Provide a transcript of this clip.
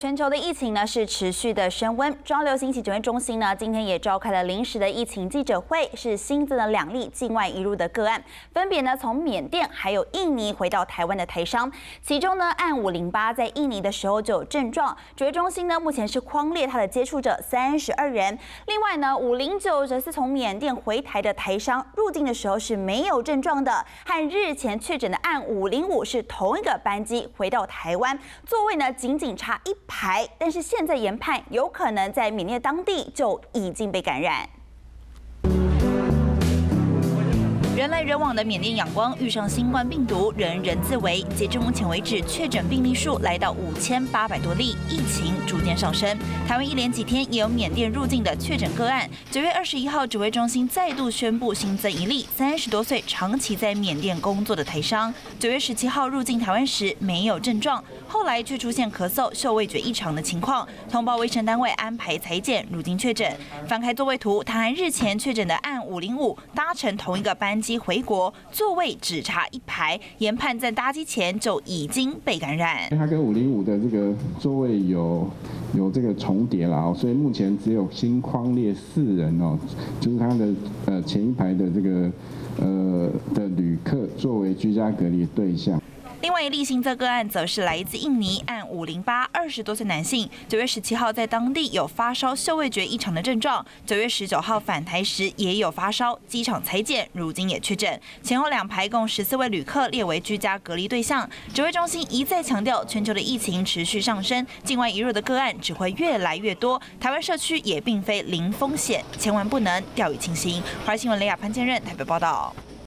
全球的疫情呢是持续的升温，中央流行疫情指挥中心呢今天也召开了临时的疫情记者会，是新增了2例境外移入的个案，分别呢从缅甸还有印尼回到台湾的台商，其中呢案508在印尼的时候就有症状，指挥中心呢目前是匡列他的接触者32人，另外呢509则是从缅甸回台的台商，入境的时候是没有症状的，和日前确诊的案505是同一个班机回到台湾，座位呢仅仅差1排，但是现在研判有可能在缅甸当地就已经被感染。人来人往的缅甸仰光遇上新冠病毒，人人自危。截至目前为止，确诊病例数来到5800多例，疫情逐渐上升。台湾一连几天也有缅甸入境的确诊个案。9月21号，指挥中心再度宣布新增1例，30多岁长期在缅甸工作的台商。9月17号入境台湾时没有症状，后来却出现咳嗽、嗅味觉异常的情况，通报卫生单位安排采检，如今确诊。翻开座位图，他和日前确诊的案505搭乘同一个班机。 回国座位只差1排，研判在搭机前就已经被感染。他跟505的这个座位有这个重叠了哦，所以目前只有新匡列4人哦，就是他的前1排的这个的旅客作为居家隔离对象。 另外一例新增个案则是来自印尼，案508，20多岁男性，9月17号在当地有发烧、嗅味觉异常的症状，9月19号返台时也有发烧，机场采检，如今也确诊。前后2排共14位旅客列为居家隔离对象。指挥中心一再强调，全球的疫情持续上升，境外移入的个案只会越来越多，台湾社区也并非零风险，千万不能掉以轻心。华视新闻雷亚潘建任台北报道。